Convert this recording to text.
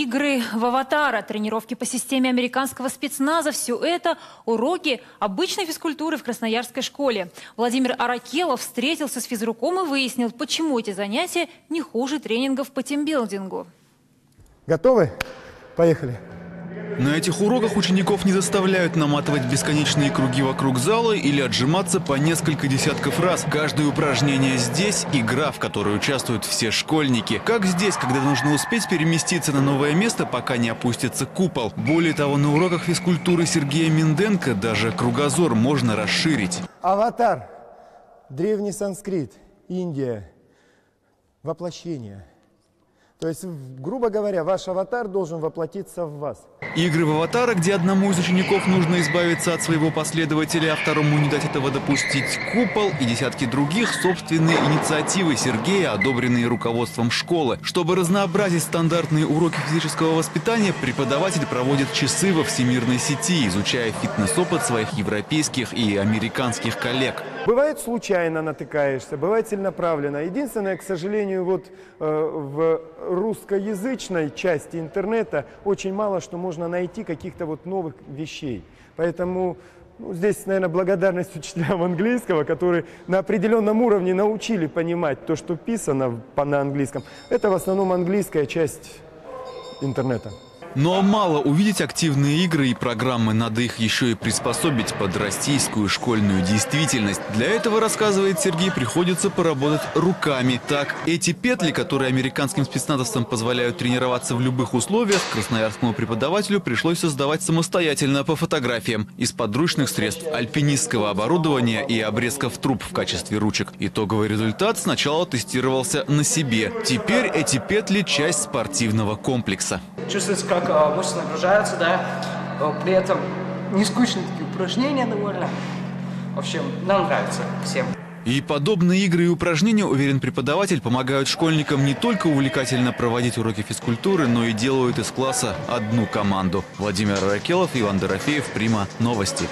Игры в «Аватара», тренировки по системе американского спецназа – все это уроки обычной физкультуры в красноярской школе. Владимир Аракелов встретился с физруком и выяснил, почему эти занятия не хуже тренингов по тимбилдингу. Готовы? Поехали. На этих уроках учеников не заставляют наматывать бесконечные круги вокруг зала или отжиматься по несколько десятков раз. Каждое упражнение здесь – игра, в которой участвуют все школьники. Как здесь, когда нужно успеть переместиться на новое место, пока не опустится купол. Более того, на уроках физкультуры Сергея Менденко даже кругозор можно расширить. Аватар, древний санскрит, Индия, воплощение. То есть, грубо говоря, ваш аватар должен воплотиться в вас. Игры в «Аватара», где одному из учеников нужно избавиться от своего последователя, а второму не дать этого допустить, купол и десятки других собственные инициативы Сергея, одобренные руководством школы. Чтобы разнообразить стандартные уроки физического воспитания, преподаватель проводит часы во всемирной сети, изучая фитнес-опыт своих европейских и американских коллег. Бывает, случайно натыкаешься, бывает целенаправленно. Единственное, к сожалению, вот в русскоязычной части интернета очень мало что можно найти каких-то вот новых вещей. Поэтому здесь, наверное, благодарность учителям английского, которые на определенном уровне научили понимать то, что писано на английском. Это в основном английская часть интернета. Но мало увидеть активные игры и программы, надо их еще и приспособить под российскую школьную действительность. Для этого, рассказывает Сергей, приходится поработать руками. Так, эти петли, которые американским спецназовцам позволяют тренироваться в любых условиях, красноярскому преподавателю пришлось создавать самостоятельно по фотографиям из подручных средств, альпинистского оборудования и обрезков труб в качестве ручек. Итоговый результат сначала тестировался на себе. Теперь эти петли – часть спортивного комплекса. Чувствуется, как мышцы нагружаются, да, при этом не скучные такие упражнения довольно. В общем, нам нравится всем. И подобные игры и упражнения, уверен преподаватель, помогают школьникам не только увлекательно проводить уроки физкультуры, но и делают из класса одну команду. Владимир Аракелов, Иван Дорофеев, Прима, новости.